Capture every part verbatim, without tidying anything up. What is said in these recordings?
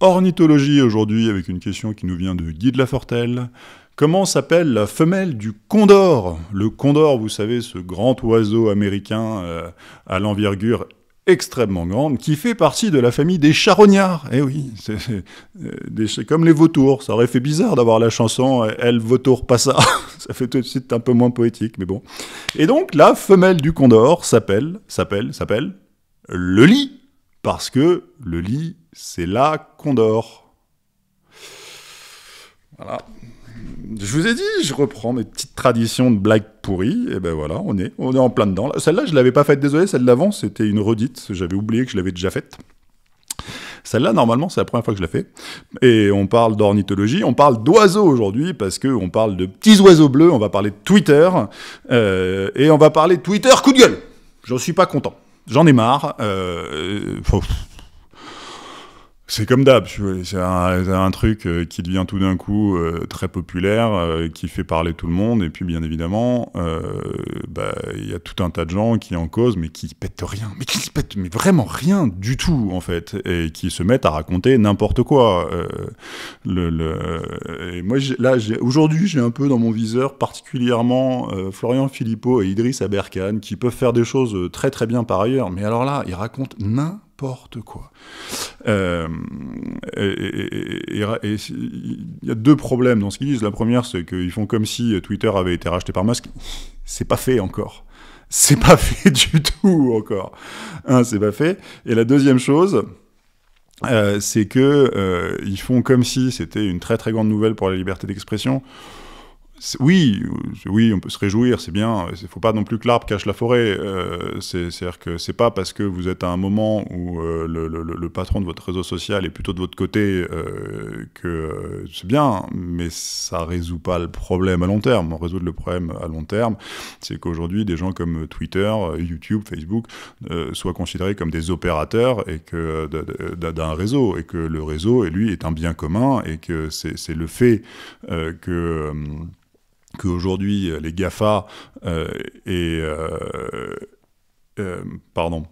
Ornithologie aujourd'hui avec une question qui nous vient de Guy de Lafortelle. Comment s'appelle la femelle du condor? Le condor, vous savez, ce grand oiseau américain euh, à l'envergure extrêmement grande, qui fait partie de la famille des charognards. Eh oui, c'est comme les vautours. Ça aurait fait bizarre d'avoir la chanson « Elle vautour pas ça ». Ça fait tout de suite un peu moins poétique, mais bon. Et donc, la femelle du condor s'appelle, s'appelle, s'appelle le lit. Parce que le lit, c'est la condor. Voilà. Je vous ai dit, je reprends mes petites traditions de blagues pourries, et ben voilà, on est, on est en plein dedans. Celle-là, je ne l'avais pas faite, désolé, celle d'avant, c'était une redite, j'avais oublié que je l'avais déjà faite. Celle-là, normalement, c'est la première fois que je la fais. Et on parle d'ornithologie, on parle d'oiseaux aujourd'hui, parce qu'on parle de petits oiseaux bleus, on va parler de Twitter, euh, et on va parler de Twitter coup de gueule. J'en suis pas content, j'en ai marre, euh, faut... C'est comme d'hab, c'est un, un truc qui devient tout d'un coup euh, très populaire, euh, qui fait parler tout le monde, et puis bien évidemment, il euh, bah, y a tout un tas de gens qui en causent, mais qui pètent rien, mais qui pètent mais vraiment rien du tout, en fait, et qui se mettent à raconter n'importe quoi. Euh, le, le... Et moi, là, aujourd'hui, j'ai un peu dans mon viseur, particulièrement euh, Florian Philippot et Idriss Aberkane, qui peuvent faire des choses très très bien par ailleurs, mais alors là, ils racontent n'importe N'importe quoi. Euh, et il y a deux problèmes dans ce qu'ils disent. La première, c'est qu'ils font comme si Twitter avait été racheté par Musk. C'est pas fait encore. C'est pas fait du tout encore. Hein, c'est pas fait. Et la deuxième chose, euh, c'est que euh, ils font comme si c'était une très très grande nouvelle pour la liberté d'expression. Oui, oui, on peut se réjouir, c'est bien. Il ne faut pas non plus que l'arbre cache la forêt. Euh, C'est-à-dire que c'est pas parce que vous êtes à un moment où euh, le, le, le patron de votre réseau social est plutôt de votre côté euh, que euh, c'est bien, mais ça ne résout pas le problème à long terme. On résout le problème à long terme, c'est qu'aujourd'hui, des gens comme Twitter, YouTube, Facebook euh, soient considérés comme des opérateurs et que d'un réseau, et que le réseau, lui, est un bien commun, et que c'est le fait euh, que... Euh, qu'aujourd'hui les GAFA euh, et, euh, euh, pardon,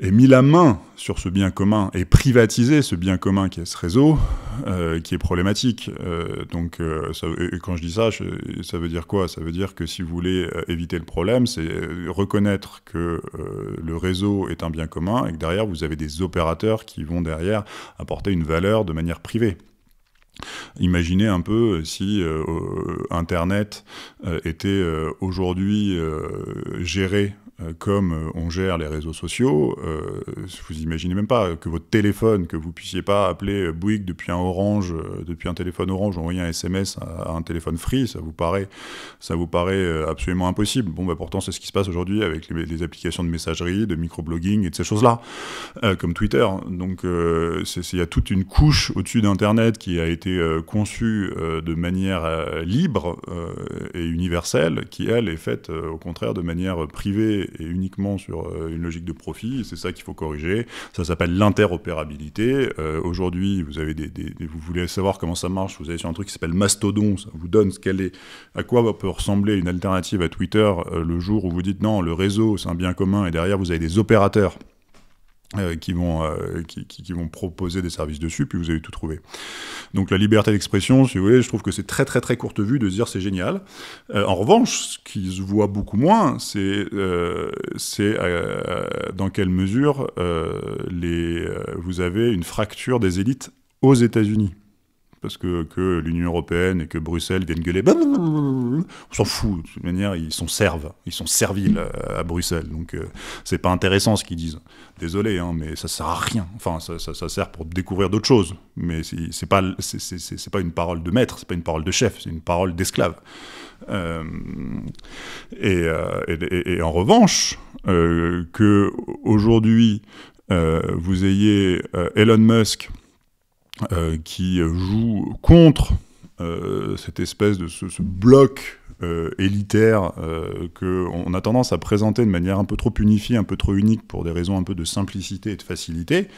aient mis la main sur ce bien commun et privatisé ce bien commun qui est ce réseau, euh, qui est problématique. Euh, donc, euh, ça, et quand je dis ça, je, ça veut dire quoi? Ça veut dire que si vous voulez éviter le problème, c'est reconnaître que euh, le réseau est un bien commun et que derrière, vous avez des opérateurs qui vont derrière apporter une valeur de manière privée. Imaginez un peu si euh, Internet euh, était euh, aujourd'hui euh, géré euh, comme on gère les réseaux sociaux. Euh, vous imaginez même pas que votre téléphone, que vous puissiez pas appeler Bouygues depuis un Orange, euh, depuis un téléphone Orange, envoyer un S M S à, à un téléphone Free, ça vous paraît, ça vous paraît absolument impossible. Bon, bah pourtant c'est ce qui se passe aujourd'hui avec les, les applications de messagerie, de microblogging et de ces choses-là, euh, comme Twitter. Donc euh, il y a toute une couche au-dessus d'Internet qui a été conçue de manière libre et universelle, qui elle est faite au contraire de manière privée et uniquement sur une logique de profit. C'est ça qu'il faut corriger. Ça s'appelle l'interopérabilité. Euh, aujourd'hui, vous avez des, des, vous voulez savoir comment ça marche, vous allez sur un truc qui s'appelle Mastodon. Ça vous donne ce qu'elle est, à quoi peut ressembler une alternative à Twitter le jour où vous dites non, le réseau c'est un bien commun et derrière vous avez des opérateurs Euh, qui vont euh, qui, qui, qui vont proposer des services dessus, puis vous avez tout trouvé. Donc la liberté d'expression, si vous voulez, je trouve que c'est très très très courte vue de se dire c'est génial. Euh, en revanche, ce qui se voit beaucoup moins, c'est euh, c'est euh, dans quelle mesure euh, les euh, vous avez une fracture des élites aux États-Unis. Parce que, que l'Union européenne et que Bruxelles viennent gueuler, on s'en fout. De toute manière, ils s'en servent, ils sont serviles à, à Bruxelles. Donc, euh, c'est pas intéressant ce qu'ils disent. Désolé, hein, mais ça sert à rien. Enfin, ça, ça, ça sert pour découvrir d'autres choses. Mais c'est pas, c'est, c'est, c'est pas une parole de maître, c'est pas une parole de chef, c'est une parole d'esclave. Euh, et, euh, et, et, et en revanche, euh, que aujourd'hui euh, vous ayez euh, Elon Musk. Euh, qui joue contre euh, cette espèce de ce, ce bloc euh, élitaire euh, qu'on a tendance à présenter de manière un peu trop unifiée, un peu trop unique pour des raisons un peu de simplicité et de facilité.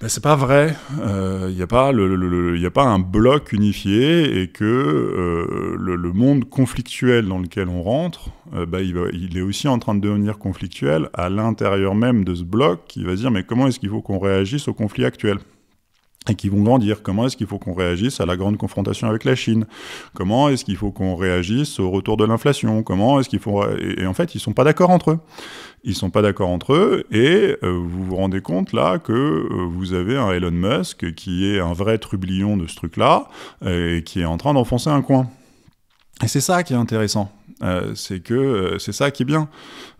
Ben, c'est pas vrai. Il euh, n'y a pas le, le, le, y a pas un bloc unifié et que euh, le, le monde conflictuel dans lequel on rentre, euh, ben, il, va, il est aussi en train de devenir conflictuel à l'intérieur même de ce bloc qui va dire mais comment est-ce qu'il faut qu'on réagisse au conflit actuel ? et qui vont grandir. Comment est-ce qu'il faut qu'on réagisse à la grande confrontation avec la Chine? Comment est-ce qu'il faut qu'on réagisse au retour de l'inflation? Comment est-ce qu'il faut... Et en fait, ils ne sont pas d'accord entre eux. Ils ne sont pas d'accord entre eux, et vous vous rendez compte là que vous avez un Elon Musk qui est un vrai trublion de ce truc-là, et qui est en train d'enfoncer un coin. Et c'est ça qui est intéressant. Euh, c'est que euh, c'est ça qui est bien.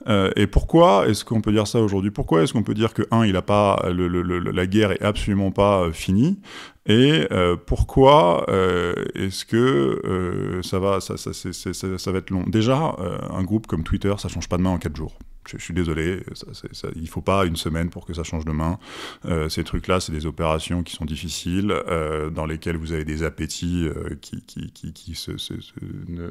Euh, et pourquoi est-ce qu'on peut dire ça aujourd'hui? Pourquoi est-ce qu'on peut dire que un, il a pas le, le, le, la guerre est absolument pas euh, finie? Et euh, pourquoi euh, est-ce que euh, ça va ça, ça, c'est, c'est, ça, ça va être long? Déjà, euh, un groupe comme Twitter, ça change pas de main en quatre jours. Je, je suis désolé, ça, c'est, ça, il faut pas une semaine pour que ça change de main. Euh, ces trucs-là, c'est des opérations qui sont difficiles, euh, dans lesquelles vous avez des appétits euh, qui, qui, qui, qui se, se, se, ne,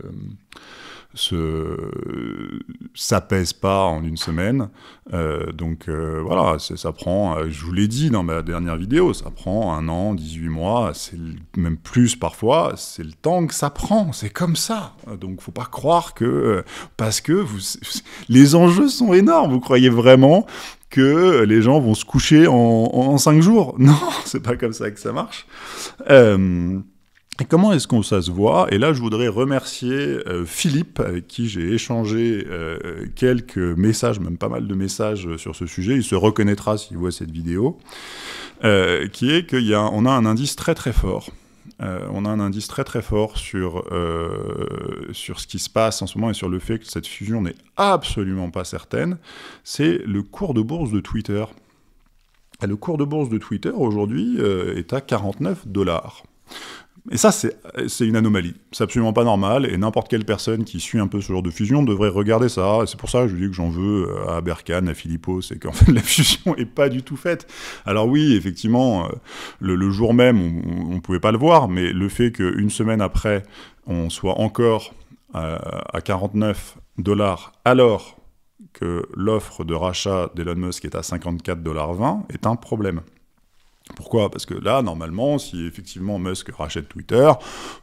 se euh, s'apaisent pas en une semaine. Euh, donc euh, voilà, c'est, ça prend, euh, je vous l'ai dit dans ma dernière vidéo, ça prend un an, dix-huit mois, c'est même plus parfois, c'est le temps que ça prend, c'est comme ça. Donc faut pas croire que, parce que vous, les enjeux sont énormes. Vous croyez vraiment que les gens vont se coucher en, en cinq jours? Non, c'est pas comme ça que ça marche. Euh, et comment est-ce qu'on ça se voit? Et là, je voudrais remercier euh, Philippe, avec qui j'ai échangé euh, quelques messages, même pas mal de messages sur ce sujet. Il se reconnaîtra s'il voit cette vidéo, euh, qui est qu'il y a, on a un indice très très fort. Euh, on a un indice très très fort sur, euh, sur ce qui se passe en ce moment et sur le fait que cette fusion n'est absolument pas certaine, c'est le cours de bourse de Twitter. Et le cours de bourse de Twitter aujourd'hui euh, est à quarante-neuf dollars. Et ça, c'est, c'est une anomalie. C'est absolument pas normal, et n'importe quelle personne qui suit un peu ce genre de fusion devrait regarder ça. Et c'est pour ça que je dis que j'en veux à Aberkane, à Philippot, c'est qu'en fait, la fusion est pas du tout faite. Alors oui, effectivement, le, le jour même, on, on pouvait pas le voir, mais le fait qu'une semaine après, on soit encore à, à quarante-neuf dollars, alors que l'offre de rachat d'Elon Musk est à cinquante-quatre dollars vingt, est un problème. Pourquoi? Parce que là, normalement, si effectivement Musk rachète Twitter,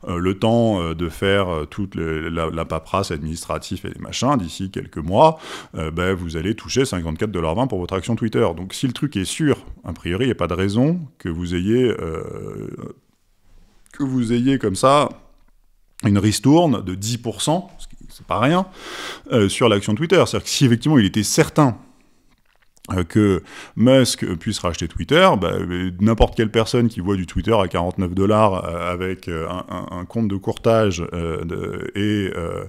euh, le temps euh, de faire euh, toute le, la, la paperasse administrative et les machins, d'ici quelques mois, euh, bah, vous allez toucher cinquante-quatre dollars vingt pour votre action Twitter. Donc si le truc est sûr, a priori, il n'y a pas de raison que vous ayez, euh, que vous ayez comme ça une ristourne de dix pour cent, ce qui n'est pas rien, euh, sur l'action Twitter. C'est-à-dire que si effectivement il était certain que Musk puisse racheter Twitter, bah, n'importe quelle personne qui voit du Twitter à quarante-neuf dollars avec un, un, un compte de courtage euh, de, et, euh,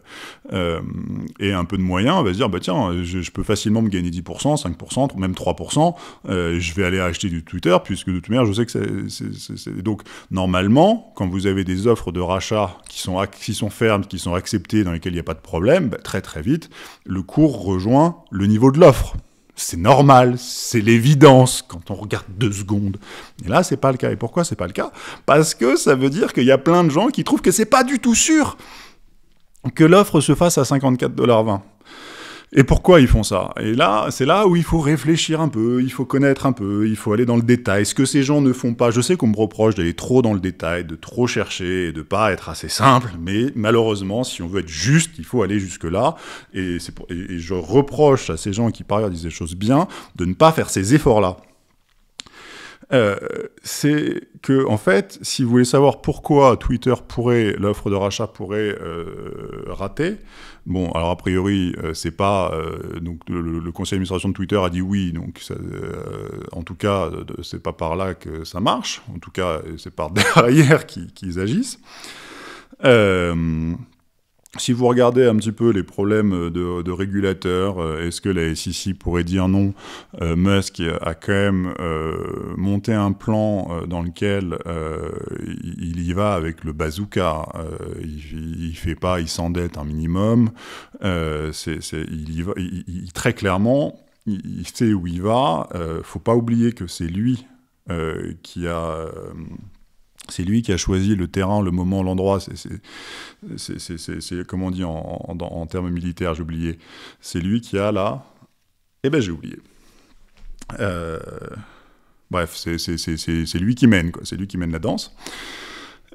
euh, et un peu de moyens, va se dire bah, « Tiens, je, je peux facilement me gagner dix pour cent, cinq pour cent, même trois pour cent, euh, je vais aller acheter du Twitter, puisque de toute manière, je sais que c'est... c'est, c'est, c'est... » Donc, normalement, quand vous avez des offres de rachat qui sont, ac- qui sont fermes, qui sont acceptées, dans lesquelles il n'y a pas de problème, bah, très très vite, le cours rejoint le niveau de l'offre. C'est normal, c'est l'évidence quand on regarde deux secondes. Et là, c'est pas le cas. Et pourquoi c'est pas le cas? Parce que ça veut dire qu'il y a plein de gens qui trouvent que c'est pas du tout sûr que l'offre se fasse à cinquante-quatre dollars vingt. Et pourquoi ils font ça? Et là, c'est là où il faut réfléchir un peu, il faut connaître un peu, il faut aller dans le détail. Ce que ces gens ne font pas, je sais qu'on me reproche d'aller trop dans le détail, de trop chercher, et de pas être assez simple, mais malheureusement, si on veut être juste, il faut aller jusque-là. Et, c'est pour... et je reproche à ces gens qui, par ailleurs, disent des choses bien, de ne pas faire ces efforts-là. Euh, c'est que, en fait, si vous voulez savoir pourquoi Twitter pourrait, l'offre de rachat pourrait euh, rater, bon, alors a priori, euh, c'est pas... Euh, donc le, le conseil d'administration de Twitter a dit oui, donc ça, euh, en tout cas, c'est pas par là que ça marche, en tout cas, c'est par derrière qu'ils, qu'ils agissent. Euh... Si vous regardez un petit peu les problèmes de, de régulateurs, est-ce que la S E C pourrait dire non? euh, Musk a quand même euh, monté un plan dans lequel euh, il y va avec le bazooka. Euh, il, il fait pas, il s'endette un minimum. Euh, c'est, c'est, il y va, il, il, très clairement, il, il sait où il va. Euh, faut pas oublier que c'est lui euh, qui a. Euh, C'est lui qui a choisi le terrain, le moment, l'endroit. C'est, c'est, c'est, c'est, c'est, c'est comment on dit en, en, en termes militaires, j'ai oublié. C'est lui qui a là... Eh ben j'ai oublié. Euh... Bref, c'est, c'est, c'est, c'est, c'est lui qui mène, quoi. C'est lui qui mène la danse.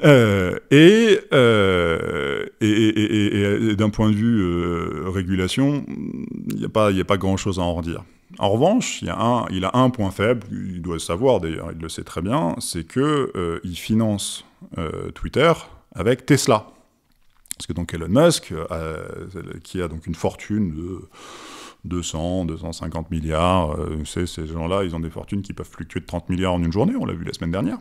Euh, et, euh, et, et, et, et, et d'un point de vue euh, régulation, il n'y a pas, y a pas grand-chose à en redire. En revanche, il, y a un, il a un point faible, il doit le savoir d'ailleurs, il le sait très bien, c'est qu'il euh, finance euh, Twitter avec Tesla. Parce que donc Elon Musk, euh, qui a donc une fortune de deux cents, deux cent cinquante milliards, euh, vous savez, ces gens-là, ils ont des fortunes qui peuvent fluctuer de trente milliards en une journée, on l'a vu la semaine dernière.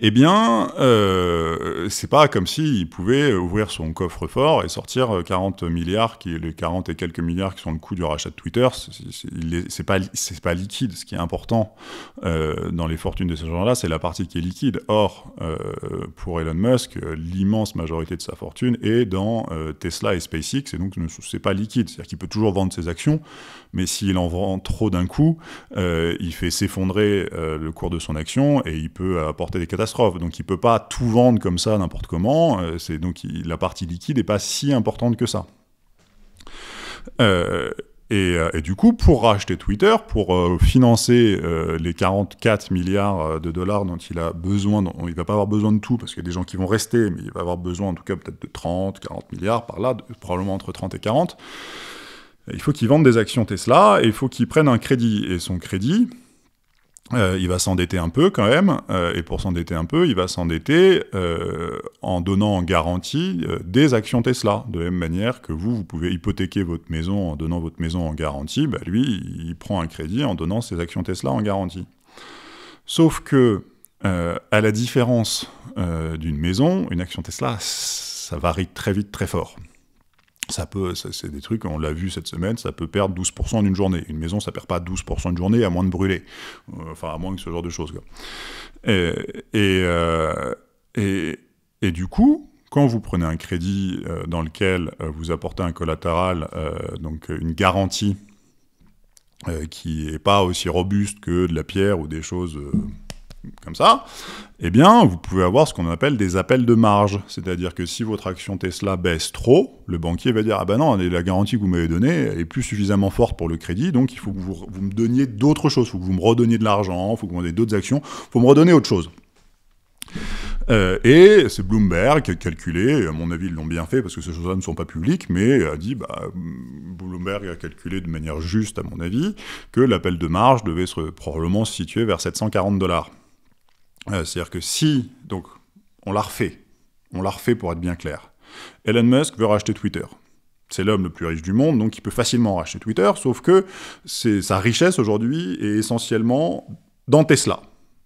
Eh bien, euh, c'est pas comme s'il pouvait ouvrir son coffre-fort et sortir quarante milliards, qui, les quarante et quelques milliards qui sont le coût du rachat de Twitter. C'est pas, pas liquide. Ce qui est important euh, dans les fortunes de ces gens-là, c'est la partie qui est liquide. Or, euh, pour Elon Musk, l'immense majorité de sa fortune est dans euh, Tesla et SpaceX, et donc c'est pas liquide. C'est-à-dire qu'il peut toujours vendre ses actions, mais s'il en vend trop d'un coup, euh, il fait s'effondrer euh, le cours de son action et il peut apporter des catastrophes. Donc il ne peut pas tout vendre comme ça n'importe comment. Euh, c'est donc il, la partie liquide n'est pas si importante que ça. Euh, et, et du coup, pour racheter Twitter, pour euh, financer euh, les quarante-quatre milliards de dollars dont il a besoin, dont il ne va pas avoir besoin de tout, parce qu'il y a des gens qui vont rester, mais il va avoir besoin en tout cas peut-être de trente, quarante milliards par là, de, probablement entre trente et quarante. Il faut qu'il vende des actions Tesla et il faut qu'il prenne un crédit. Et son crédit, Euh, il va s'endetter un peu quand même, euh, et pour s'endetter un peu, il va s'endetter euh, en donnant en garantie euh, des actions Tesla. De la même manière que vous, vous pouvez hypothéquer votre maison en donnant votre maison en garantie, bah lui, il prend un crédit en donnant ses actions Tesla en garantie. Sauf que, euh, à la différence euh, d'une maison, une action Tesla, ça varie très vite, très fort. Ça peut, c'est des trucs, on l'a vu cette semaine, ça peut perdre douze pour cent en une journée. Une maison, ça perd pas douze pour cent une journée, à moins de brûler. Enfin, à moins que ce genre de choses, quoi. Et, et, euh, et, et du coup, quand vous prenez un crédit euh, dans lequel euh, vous apportez un collatéral, euh, donc une garantie, euh, qui n'est pas aussi robuste que de la pierre ou des choses... Euh, comme ça, eh bien, vous pouvez avoir ce qu'on appelle des appels de marge. C'est-à-dire que si votre action Tesla baisse trop, le banquier va dire « Ah ben non, la garantie que vous m'avez donnée n'est plus suffisamment forte pour le crédit, donc il faut que vous, vous me donniez d'autres choses. Il faut que vous me redonniez de l'argent, il faut que vous me donniez d'autres actions, il faut me redonner autre chose. » Euh, et c'est Bloomberg qui a calculé, à mon avis ils l'ont bien fait parce que ces choses-là ne sont pas publiques, mais a dit, bah, Bloomberg a calculé de manière juste à mon avis, que l'appel de marge devait se, probablement se situer vers sept cent quarante dollars. Euh, c'est-à-dire que si, donc, on l'a refait, on l'a refait pour être bien clair, Elon Musk veut racheter Twitter. C'est l'homme le plus riche du monde, donc il peut facilement racheter Twitter, sauf que sa richesse aujourd'hui est essentiellement dans Tesla.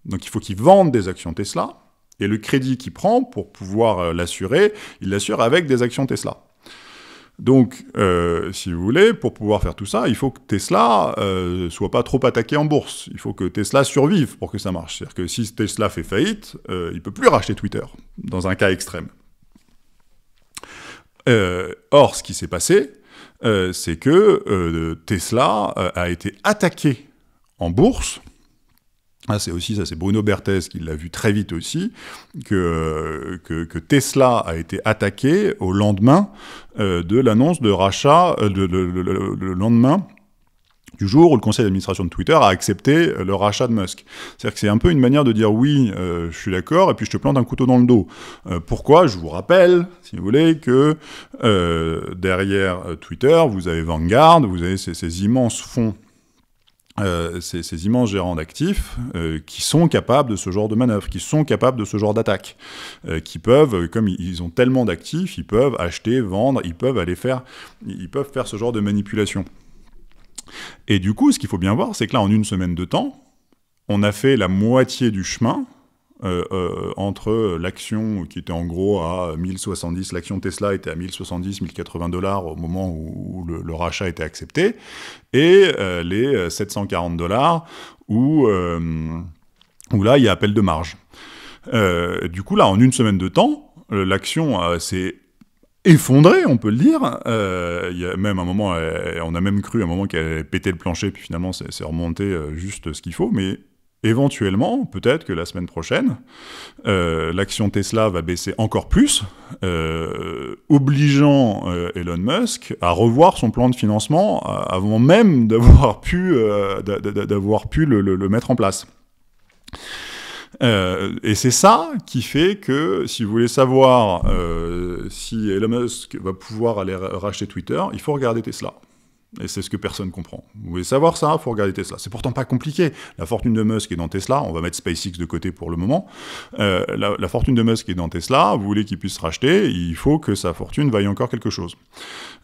Donc il faut qu'il vende des actions Tesla, et le crédit qu'il prend pour pouvoir euh, l'assurer, il l'assure avec des actions Tesla. Donc, euh, si vous voulez, pour pouvoir faire tout ça, il faut que Tesla euh, soit pas trop attaqué en bourse. Il faut que Tesla survive pour que ça marche. C'est-à-dire que si Tesla fait faillite, euh, il ne peut plus racheter Twitter, dans un cas extrême. Euh, or, ce qui s'est passé, euh, c'est que euh, Tesla euh, a été attaqué en bourse. Ah, c'est aussi ça, c'est Bruno Berthez qui l'a vu très vite aussi, que, que, que Tesla a été attaqué au lendemain euh, de l'annonce de rachat, euh, de, le, le, le, le lendemain du jour où le conseil d'administration de Twitter a accepté le rachat de Musk. C'est-à-dire que c'est un peu une manière de dire « oui, euh, je suis d'accord, et puis je te plante un couteau dans le dos euh, ». Pourquoi ? Je vous rappelle, si vous voulez, que euh, derrière Twitter, vous avez Vanguard, vous avez ces, ces immenses fonds, Euh, ces, ces immenses gérants d'actifs euh, qui sont capables de ce genre de manœuvre, qui sont capables de ce genre d'attaque, euh, qui peuvent, comme ils ont tellement d'actifs, ils peuvent acheter, vendre, ils peuvent aller faire, ils peuvent faire ce genre de manipulation. Et du coup, ce qu'il faut bien voir, c'est que là, en une semaine de temps, on a fait la moitié du chemin euh, euh, entre l'action qui était en gros à mille soixante-dix, l'action Tesla était à mille soixante-dix, mille quatre-vingts dollars au moment où, où le, le rachat était accepté, et euh, les sept cent quarante dollars où, euh, où là, il y a appel de marge. Euh, du coup, là, en une semaine de temps, l'action euh, s'est effondrée, on peut le dire. Euh, y a même un moment, elle, on a même cru à un moment qu'elle allait péter le plancher, puis finalement, c'est remonté juste ce qu'il faut, mais éventuellement, peut-être que la semaine prochaine, euh, l'action Tesla va baisser encore plus, euh, obligeant euh, Elon Musk à revoir son plan de financement avant même d'avoir pu, euh, d'avoir pu le, le, le mettre en place. Euh, et c'est ça qui fait que, si vous voulez savoir euh, si Elon Musk va pouvoir aller racheter Twitter, il faut regarder Tesla. Et c'est ce que personne comprend. Vous voulez savoir ça, il faut regarder Tesla. C'est pourtant pas compliqué. La fortune de Musk est dans Tesla. On va mettre SpaceX de côté pour le moment. Euh, la, la fortune de Musk est dans Tesla. Vous voulez qu'il puisse racheter, il faut que sa fortune vaille encore quelque chose.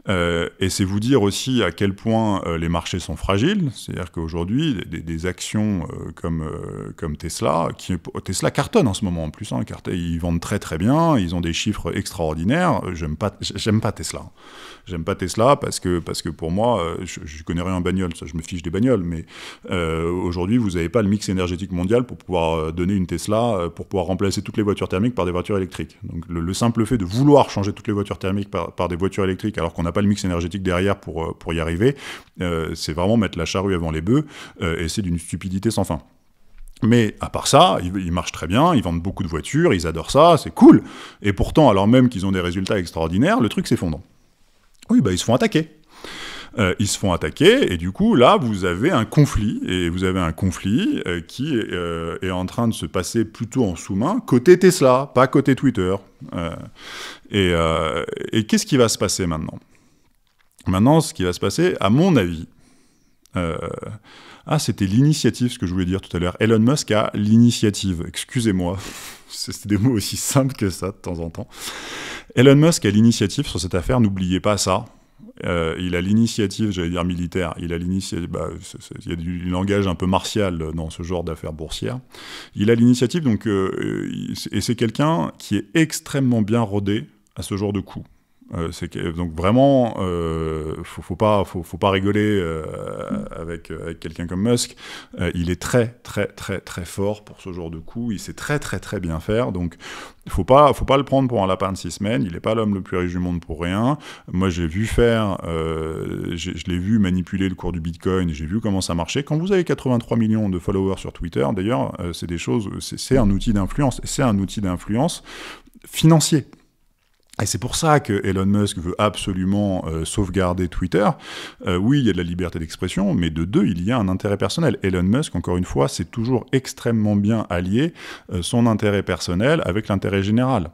Euh, et c'est vous dire aussi à quel point euh, les marchés sont fragiles. C'est-à-dire qu'aujourd'hui, des, des actions euh, comme, euh, comme Tesla, qui, Tesla cartonne en ce moment en plus. Hein, ils vendent très très bien. Ils ont des chiffres extraordinaires. J'aime pas, j'aime pas Tesla. J'aime pas Tesla parce que, parce que pour moi, je, je connais rien en bagnole, ça je me fiche des bagnoles, mais euh, aujourd'hui vous n'avez pas le mix énergétique mondial pour pouvoir donner une Tesla, pour pouvoir remplacer toutes les voitures thermiques par des voitures électriques. Donc le, le simple fait de vouloir changer toutes les voitures thermiques par, par des voitures électriques alors qu'on n'a pas le mix énergétique derrière pour, pour y arriver, euh, c'est vraiment mettre la charrue avant les bœufs, euh, et c'est d'une stupidité sans fin. Mais à part ça, ils marchent très bien, ils vendent beaucoup de voitures, ils adorent ça, c'est cool, et pourtant alors même qu'ils ont des résultats extraordinaires, le truc s'effondre. Oui, bah ils se font attaquer. Euh, ils se font attaquer, et du coup, là, vous avez un conflit, et vous avez un conflit euh, qui est, euh, est en train de se passer plutôt en sous-main, côté Tesla, pas côté Twitter. Euh, et euh, et qu'est-ce qui va se passer maintenant? Maintenant, ce qui va se passer, à mon avis... Euh, ah, c'était l'initiative, ce que je voulais dire tout à l'heure. Elon Musk a l'initiative, excusez-moi. C'est des mots aussi simples que ça, de temps en temps. Elon Musk a l'initiative sur cette affaire, n'oubliez pas ça. Euh, il a l'initiative, j'allais dire militaire, il a l'initiative, bah, il y a du langage un peu martial dans ce genre d'affaires boursières. Il a l'initiative, donc, euh, et c'est quelqu'un qui est extrêmement bien rodé à ce genre de coup. Euh, donc vraiment, euh, faut, faut pas, faut, faut pas rigoler euh, avec, euh, avec quelqu'un comme Musk. Euh, il est très, très, très, très fort pour ce genre de coup. Il sait très, très, très bien faire. Donc, faut pas, faut pas le prendre pour un lapin de six semaines. Il n'est pas l'homme le plus riche du monde pour rien. Moi, j'ai vu faire, euh, je l'ai vu manipuler le cours du Bitcoin. J'ai vu comment ça marchait. Quand vous avez quatre-vingt-trois millions de followers sur Twitter, d'ailleurs, euh, c'est des choses, c'est un outil d'influence. C'est un outil d'influence financier. Et c'est pour ça que Elon Musk veut absolument euh, sauvegarder Twitter. Euh, oui, il y a de la liberté d'expression, mais de deux, il y a un intérêt personnel. Elon Musk, encore une fois, c'est toujours extrêmement bien allié euh, son intérêt personnel avec l'intérêt général.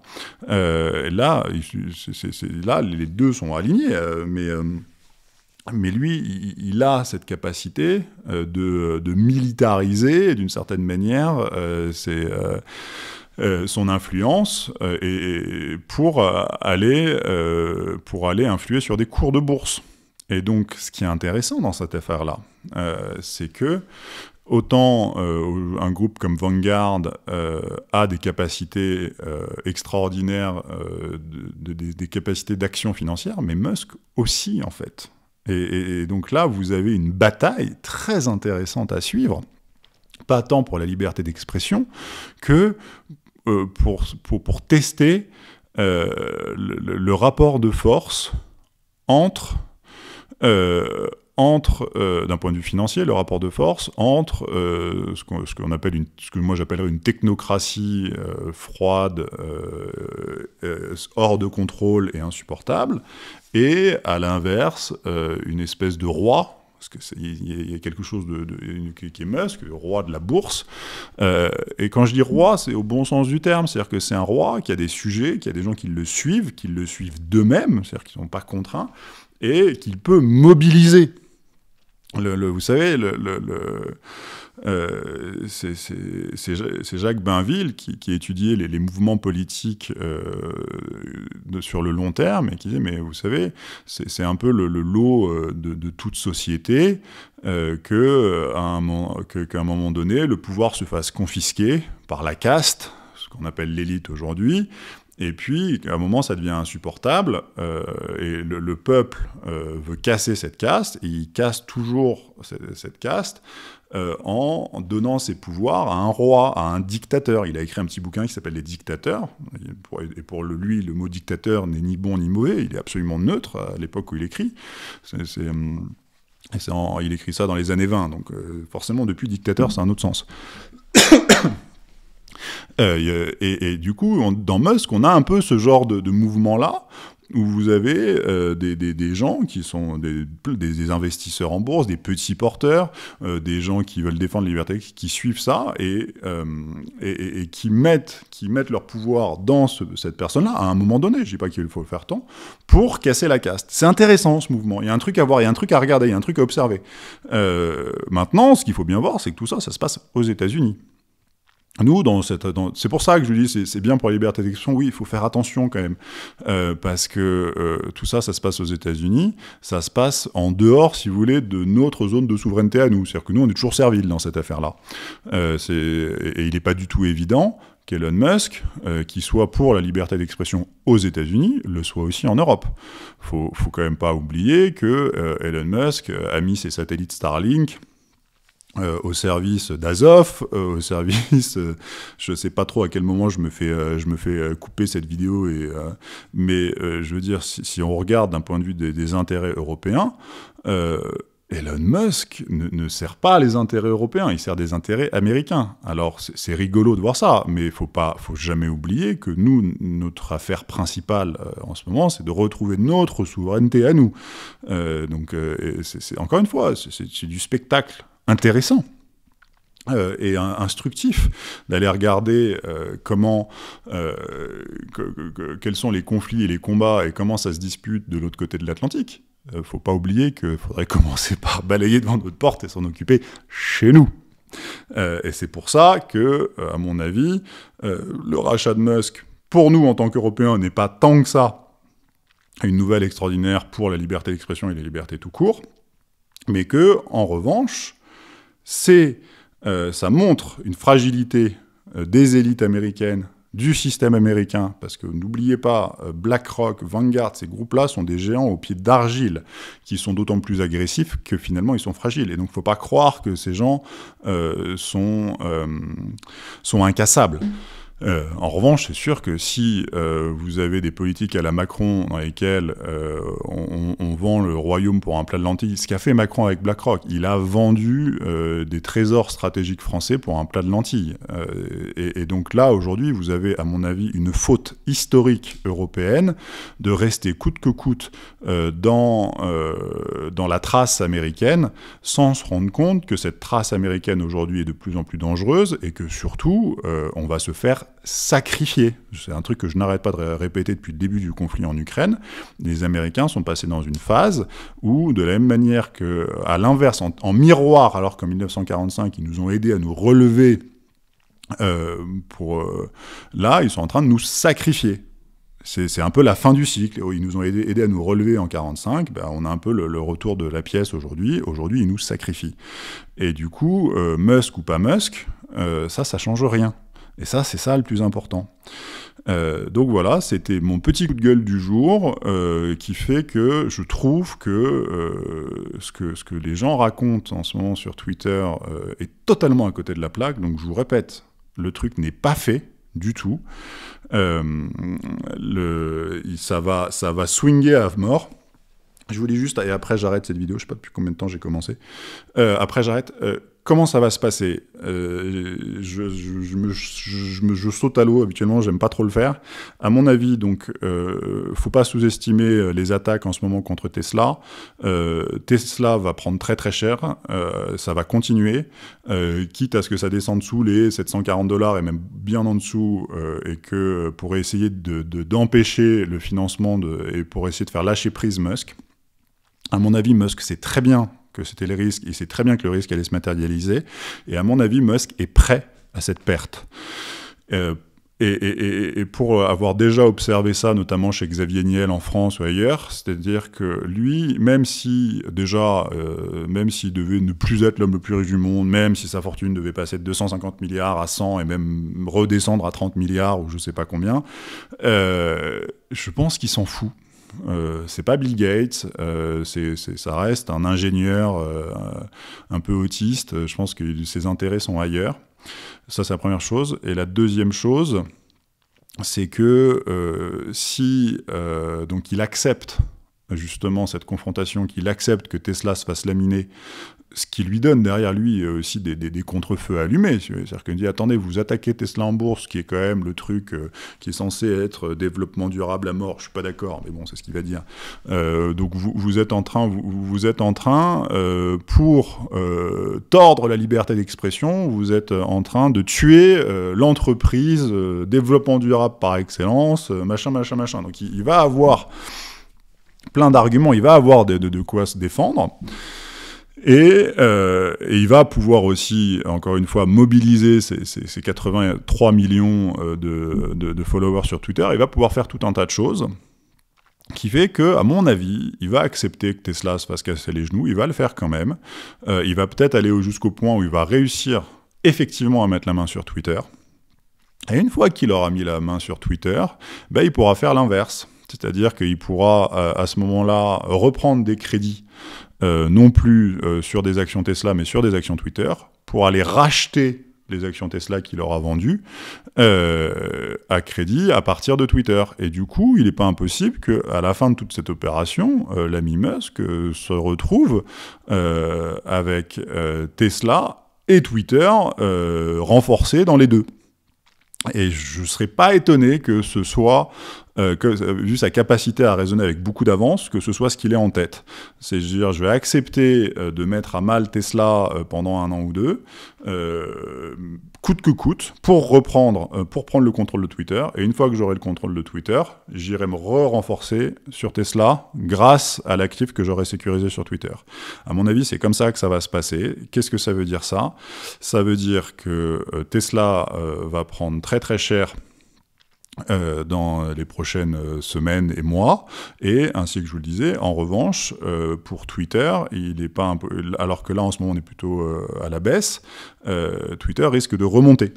Euh, là, c'est, c'est, c'est, là, les deux sont alignés, euh, mais... Euh, Mais lui, il a cette capacité de, de militariser, d'une certaine manière, euh, c'est, euh, son influence euh, et, et pour, aller, euh, pour aller influer sur des cours de bourse. Et donc, ce qui est intéressant dans cette affaire-là, euh, c'est que autant euh, un groupe comme Vanguard euh, a des capacités euh, extraordinaires, euh, de, de, des, des capacités d'action financière, mais Musk aussi, en fait. Et, et, et donc là, vous avez une bataille très intéressante à suivre, pas tant pour la liberté d'expression que euh, pour, pour, pour tester euh, le, le rapport de force entre, euh, entre euh, d'un point de vue financier, le rapport de force entre euh, ce qu'on, ce qu'on appelle une, ce que moi j'appellerais une technocratie euh, froide, euh, euh, hors de contrôle et insupportable. Et à l'inverse, euh, une espèce de roi, parce qu'il y, y a quelque chose de, de, qui est Musk, roi de la bourse. Euh, et quand je dis roi, c'est au bon sens du terme. C'est-à-dire que c'est un roi qui a des sujets, qui a des gens qui le suivent, qui le suivent d'eux-mêmes, c'est-à-dire qu'ils ne sont pas contraints, et qu'il peut mobiliser. Le, le, vous savez, le, le, le, euh, c'est, c'est, c'est Jacques Bainville qui, qui étudiait les, les mouvements politiques euh, de, sur le long terme et qui disait, mais vous savez, c'est un peu le, le lot de, de toute société euh, que, à un, que, qu'à un moment donné, le pouvoir se fasse confisquer par la caste, ce qu'on appelle l'élite aujourd'hui. Et puis, à un moment, ça devient insupportable, euh, et le, le peuple euh, veut casser cette caste, et il casse toujours cette, cette caste euh, en donnant ses pouvoirs à un roi, à un dictateur. Il a écrit un petit bouquin qui s'appelle « Les dictateurs », et pour, et pour le, lui, le mot « dictateur » n'est ni bon ni mauvais, il est absolument neutre à l'époque où il écrit. C'est... c'est hum, c'est en, il écrit ça dans les années vingt, donc euh, forcément, depuis « dictateur », c'est un autre sens. Euh, et, et, et du coup, on, dans Musk, on a un peu ce genre de, de mouvement-là, où vous avez euh, des, des, des gens qui sont des, des, des investisseurs en bourse, des petits porteurs, euh, des gens qui veulent défendre la liberté, qui suivent ça et, euh, et, et, et qui, mettent, qui mettent leur pouvoir dans ce, cette personne-là, à un moment donné, je ne dis pas qu'il faut le faire tant, pour casser la caste. C'est intéressant ce mouvement, il y a un truc à voir, il y a un truc à regarder, il y a un truc à observer. Euh, maintenant, ce qu'il faut bien voir, c'est que tout ça, ça se passe aux États-Unis. Nous, dans cette, dans, c'est pour ça que je dis, c'est, c'est bien pour la liberté d'expression, oui, il faut faire attention quand même, euh, parce que euh, tout ça, ça se passe aux États-Unis, ça se passe en dehors, si vous voulez, de notre zone de souveraineté à nous. C'est-à-dire que nous, on est toujours servile dans cette affaire-là. Euh, c'est, et, et il n'est pas du tout évident qu'Elon Musk, euh, qui soit pour la liberté d'expression aux États-Unis, le soit aussi en Europe. Il faut, faut quand même pas oublier que euh, Elon Musk a mis ses satellites Starlink Euh, au service d'Azov, euh, au service, euh, je sais pas trop à quel moment je me fais, euh, je me fais couper cette vidéo, et, euh, mais euh, je veux dire, si, si on regarde d'un point de vue des, des intérêts européens, euh, Elon Musk ne, ne sert pas les intérêts européens, il sert des intérêts américains. Alors c'est, c'est rigolo de voir ça, mais il faut pas, faut jamais oublier que nous, notre affaire principale euh, en ce moment, c'est de retrouver notre souveraineté à nous. Euh, donc euh, c'est, c'est, encore une fois, c'est, c'est, c'est du spectacle intéressant euh, et un, instructif d'aller regarder euh, comment, euh, que, que, quels sont les conflits et les combats et comment ça se dispute de l'autre côté de l'Atlantique. Euh, faut pas oublier qu'il faudrait commencer par balayer devant notre porte et s'en occuper chez nous. Euh, et c'est pour ça que, à mon avis, euh, le rachat de Musk, pour nous en tant qu'Européens, n'est pas tant que ça une nouvelle extraordinaire pour la liberté d'expression et la liberté tout court, mais que, en revanche, C'est, euh, ça montre une fragilité euh, des élites américaines, du système américain, parce que n'oubliez pas, euh, BlackRock, Vanguard, ces groupes-là sont des géants au pied d'argile, qui sont d'autant plus agressifs que finalement ils sont fragiles. Et donc il ne faut pas croire que ces gens euh, sont, euh, sont incassables. Mmh. Euh, en revanche, c'est sûr que si euh, vous avez des politiques à la Macron dans lesquelles euh, on, on vend le royaume pour un plat de lentilles, ce qu'a fait Macron avec BlackRock, il a vendu euh, des trésors stratégiques français pour un plat de lentilles. Euh, et, et donc là, aujourd'hui, vous avez, à mon avis, une faute historique européenne de rester coûte que coûte euh, dans, euh, dans la trace américaine, sans se rendre compte que cette trace américaine aujourd'hui est de plus en plus dangereuse et que surtout, euh, on va se faire sacrifier. C'est un truc que je n'arrête pas de répéter depuis le début du conflit en Ukraine. Les Américains sont passés dans une phase où, de la même manière que, à l'inverse, en, en miroir, alors qu'en mille neuf cent quarante-cinq, ils nous ont aidés à nous relever, euh, pour, euh, là, ils sont en train de nous sacrifier. C'est, c'est un peu la fin du cycle. Ils nous ont aidés aidé à nous relever en quarante-cinq. Ben on a un peu le, le retour de la pièce aujourd'hui. Aujourd'hui, ils nous sacrifient. Et du coup, euh, Musk ou pas Musk, euh, ça, ça change rien. Et ça, c'est ça le plus important. Euh, donc voilà, c'était mon petit coup de gueule du jour euh, qui fait que je trouve que, euh, ce que ce que les gens racontent en ce moment sur Twitter euh, est totalement à côté de la plaque. Donc je vous répète, le truc n'est pas fait du tout. Euh, le, ça va, ça va swinguer à mort. Je vous dis juste, et après j'arrête cette vidéo, je ne sais pas depuis combien de temps j'ai commencé. Euh, après j'arrête... Euh, Comment ça va se passer ? euh, je, je, je, me, je, je, je saute à l'eau habituellement, j'aime pas trop le faire. À mon avis, donc, euh, faut pas sous-estimer les attaques en ce moment contre Tesla. Euh, Tesla va prendre très très cher, euh, ça va continuer, euh, quitte à ce que ça descende sous les sept cent quarante dollars et même bien en dessous, euh, et que pour essayer de, de, d'empêcher le financement de, et pour essayer de faire lâcher prise Musk. À mon avis, Musk sait très bien que c'était le risque, il sait très bien que le risque allait se matérialiser, et à mon avis, Musk est prêt à cette perte. Euh, et, et, et pour avoir déjà observé ça, notamment chez Xavier Niel en France ou ailleurs, c'est-à-dire que lui, même si déjà, euh, même s'il devait ne plus être l'homme le plus riche du monde, même si sa fortune devait passer de deux cent cinquante milliards à cent, et même redescendre à trente milliards, ou je sais pas combien, euh, je pense qu'il s'en fout. Euh, c'est pas Bill Gates, euh, c'est, c'est, ça reste un ingénieur euh, un peu autiste. Je pense que ses intérêts sont ailleurs. Ça, c'est la première chose. Et la deuxième chose, c'est que euh, si euh, donc il accepte justement cette confrontation, qu'il accepte que Tesla se fasse laminer, ce qui lui donne derrière lui aussi des, des, des contre-feux allumés. C'est-à-dire qu'il dit, attendez, vous attaquez Tesla en bourse, qui est quand même le truc euh, qui est censé être développement durable à mort, je ne suis pas d'accord, mais bon, c'est ce qu'il va dire. Euh, donc vous, vous êtes en train, vous, vous êtes en train euh, pour euh, tordre la liberté d'expression, vous êtes en train de tuer euh, l'entreprise, euh, développement durable par excellence, euh, machin, machin, machin. Donc il, il va avoir plein d'arguments, il va avoir de, de, de quoi se défendre. Et, euh, et il va pouvoir aussi, encore une fois, mobiliser ses, ses, ses quatre-vingt-trois millions de, de, de followers sur Twitter. Il va pouvoir faire tout un tas de choses qui fait que, à mon avis, il va accepter que Tesla se fasse casser les genoux. Il va le faire quand même. Euh, il va peut-être aller jusqu'au point où il va réussir effectivement à mettre la main sur Twitter. Et une fois qu'il aura mis la main sur Twitter, ben, il pourra faire l'inverse. C'est-à-dire qu'il pourra, à ce moment-là, reprendre des crédits, euh, non plus euh, sur des actions Tesla, mais sur des actions Twitter, pour aller racheter les actions Tesla qu'il aura vendues euh, à crédit à partir de Twitter. Et du coup, il n'est pas impossible qu'à la fin de toute cette opération, euh, l'ami Musk euh, se retrouve euh, avec euh, Tesla et Twitter euh, renforcés dans les deux. Et je ne serais pas étonné que ce soit, euh, que, vu sa capacité à raisonner avec beaucoup d'avance, que ce soit ce qu'il ait en tête. C'est-à-dire, je vais accepter euh, de mettre à mal Tesla euh, pendant un an ou deux, euh, coûte que coûte, pour reprendre, euh, pour prendre le contrôle de Twitter. Et une fois que j'aurai le contrôle de Twitter, j'irai me re-renforcer sur Tesla grâce à l'actif que j'aurai sécurisé sur Twitter. À mon avis, c'est comme ça que ça va se passer. Qu'est-ce que ça veut dire, ça? Ça veut dire que euh, Tesla euh, va prendre très très cher euh, dans les prochaines euh, semaines et mois, et ainsi que je vous le disais, en revanche, euh, pour Twitter, il est pas un peu, alors que là en ce moment on est plutôt euh, à la baisse, euh, Twitter risque de remonter.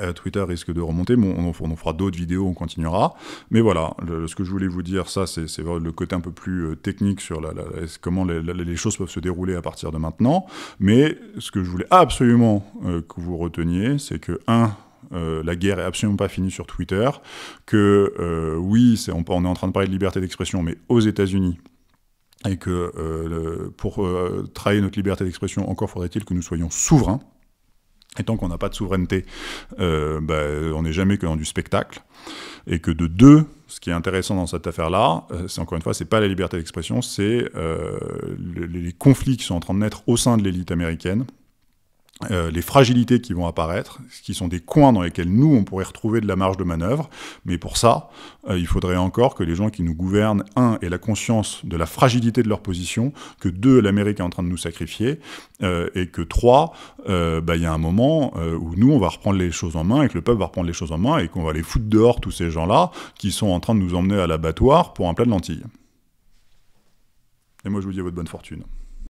Euh, Twitter risque de remonter, bon, on, on, on fera d'autres vidéos, on continuera, mais voilà, le, ce que je voulais vous dire, ça c'est le côté un peu plus technique sur la, la, comment les, la, les choses peuvent se dérouler à partir de maintenant, mais ce que je voulais absolument euh, que vous reteniez, c'est que, un, Euh, la guerre est absolument pas finie sur Twitter, que euh, oui, on, on est en train de parler de liberté d'expression, mais aux États-Unis, et que euh, le, pour euh, travailler notre liberté d'expression, encore faudrait-il que nous soyons souverains, et tant qu'on n'a pas de souveraineté, euh, bah, on n'est jamais que dans du spectacle, et que de deux, ce qui est intéressant dans cette affaire-là, euh, c'est encore une fois, c'est pas la liberté d'expression, c'est euh, les, les conflits qui sont en train de naître au sein de l'élite américaine, Euh, les fragilités qui vont apparaître, qui sont des coins dans lesquels nous, on pourrait retrouver de la marge de manœuvre. Mais pour ça, euh, il faudrait encore que les gens qui nous gouvernent, un, aient la conscience de la fragilité de leur position, que deux, l'Amérique est en train de nous sacrifier, euh, et que trois, euh, bah, y a un moment euh, où nous, on va reprendre les choses en main, et que le peuple va reprendre les choses en main, et qu'on va les foutre dehors, tous ces gens-là, qui sont en train de nous emmener à l'abattoir pour un plat de lentilles. Et moi, je vous dis à votre bonne fortune.